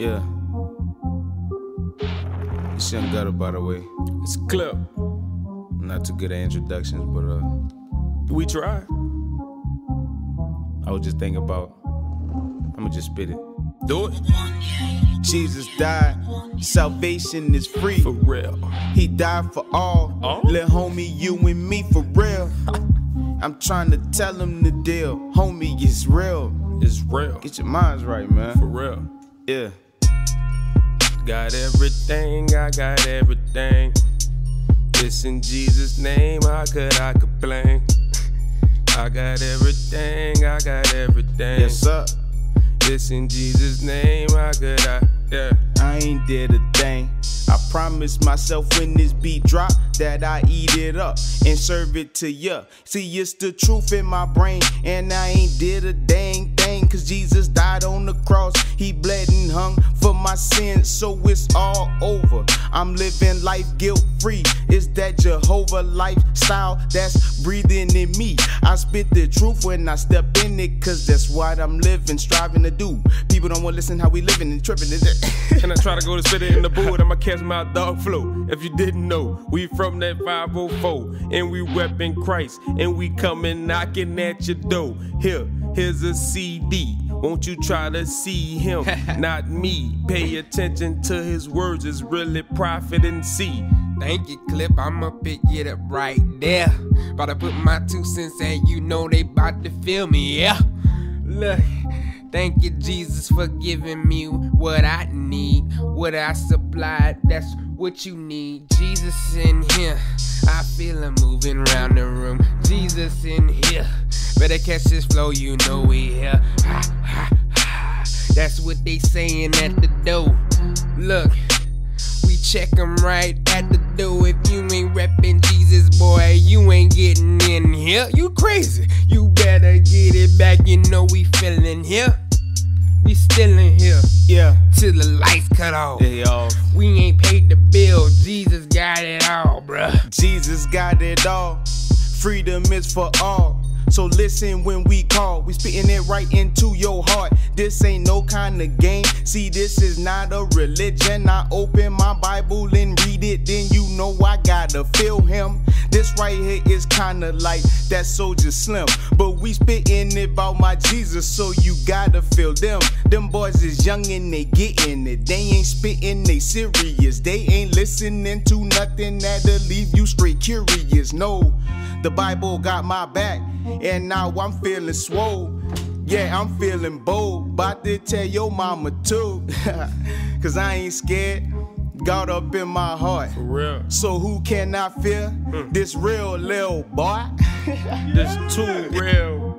Yeah. It's Young Gutta, by the way. It's a clip. Not too good at introductions, but we try. I was just thinking about, I'ma just spit it. Do it. Jesus died, salvation is free. For real. He died for all. Oh? Little homie, you and me, for real. I'm trying to tell him the deal. Homie, it's real. It's real. Get your minds right, man. For real. Yeah. Got everything, I got everything. It's in Jesus' name, how could I complain? I got everything, I got everything. Yes, sir. It's in Jesus' name, how could I, yeah. I ain't did a thing. I promised myself when this beat drop that I eat it up and serve it to ya. See, it's the truth in my brain, and I ain't did a dang thing. Cause Jesus died on the cross, he bled and hung for my sins, so it's all over. I'm living life guilt-free. It's that Jehovah lifestyle that's breathing in me. I spit the truth when I step in it, cause that's what I'm living, striving to do. People don't wanna listen how we living and tripping, is it? And I try to go to spit it in the booth, I'ma catch my dog flow. If you didn't know, we from that 504, and we reppin' Christ, and we comin' knocking at your door. Here, here's a CD. Won't you try to see him, not me? Pay attention to his words, it's really profit and see. Thank you, Clip, I'ma pick it up right there. About to put my 2 cents and you know they bout to feel me, yeah. Look, thank you, Jesus, for giving me what I need. What I supplied, that's what you need. Jesus in here, I feel him moving around the room. Jesus in here, better catch this flow, you know we here. Ha, ha, ha. That's what they saying at the door. Look, we check them right at the door. If you ain't reppin' Jesus, boy, you ain't getting in here. You crazy, you better get it back, you know we feelin' here. We still in here, yeah. Till the lights cut off, yeah. We ain't paid the bill, Jesus got it all, bruh. Jesus got it all, freedom is for all. So listen when we call, we spitting it right into your heart. This ain't no kind of game, see this is not a religion. I open my Bible and read it, then you know I gotta feel him. This right here is kinda like that Soulja Slim, but we spittin' it about my Jesus, so you gotta feel them. Them boys is young and they gettin' it, they ain't spittin', they serious. They ain't listening to nothing that'll leave you straight curious. No, the Bible got my back, and now I'm feeling swole. Yeah, I'm feeling bold. 'Bout to tell your mama too. Cause I ain't scared. God up in my heart. For real. So who can I fear? This real lil boy. This too real.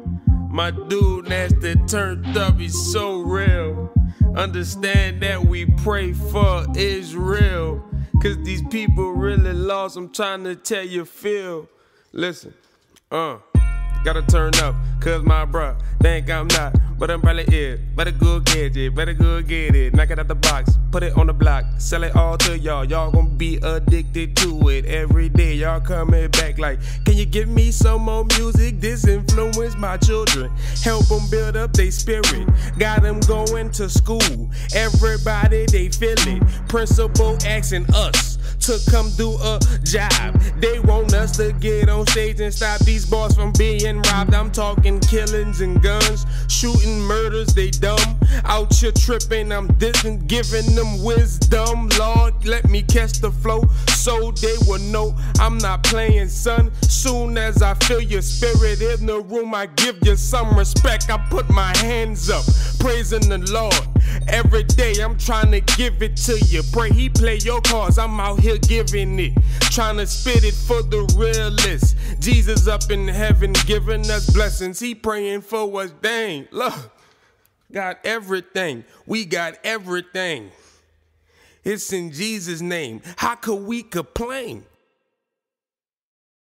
My dude nasty turned up, he's so real. Understand that we pray for Israel. Cause these people really lost. I'm trying to tell you, feel. Listen, gotta turn up, cause my bruh think I'm not, but I'm probably is. Better go get it, better go get it. Knock it out the box, put it on the block, sell it all to y'all. Y'all gonna be addicted to it every day. Y'all coming back like, can you give me some more music? This influence my children, help them build up their spirit. Got them going to school, everybody they feel it. Principal asking us to come do a job. They want us to get on stage and stop these boys from being robbed. I'm talking killings and guns, shooting murders, they dumb. Out here tripping, I'm dissing, giving them wisdom. Lord, let me catch the flow so they will know I'm not playing, son. Soon as I feel your spirit in the room, I give you some respect. I put my hands up, praising the Lord. Every day I'm trying to give it to you. Pray he play your cards, I'm out here giving it. Trying to spit it for the realest. Jesus up in heaven giving us blessings. He praying for us, dang. Look, got everything. We got everything. It's in Jesus' name. How could we complain?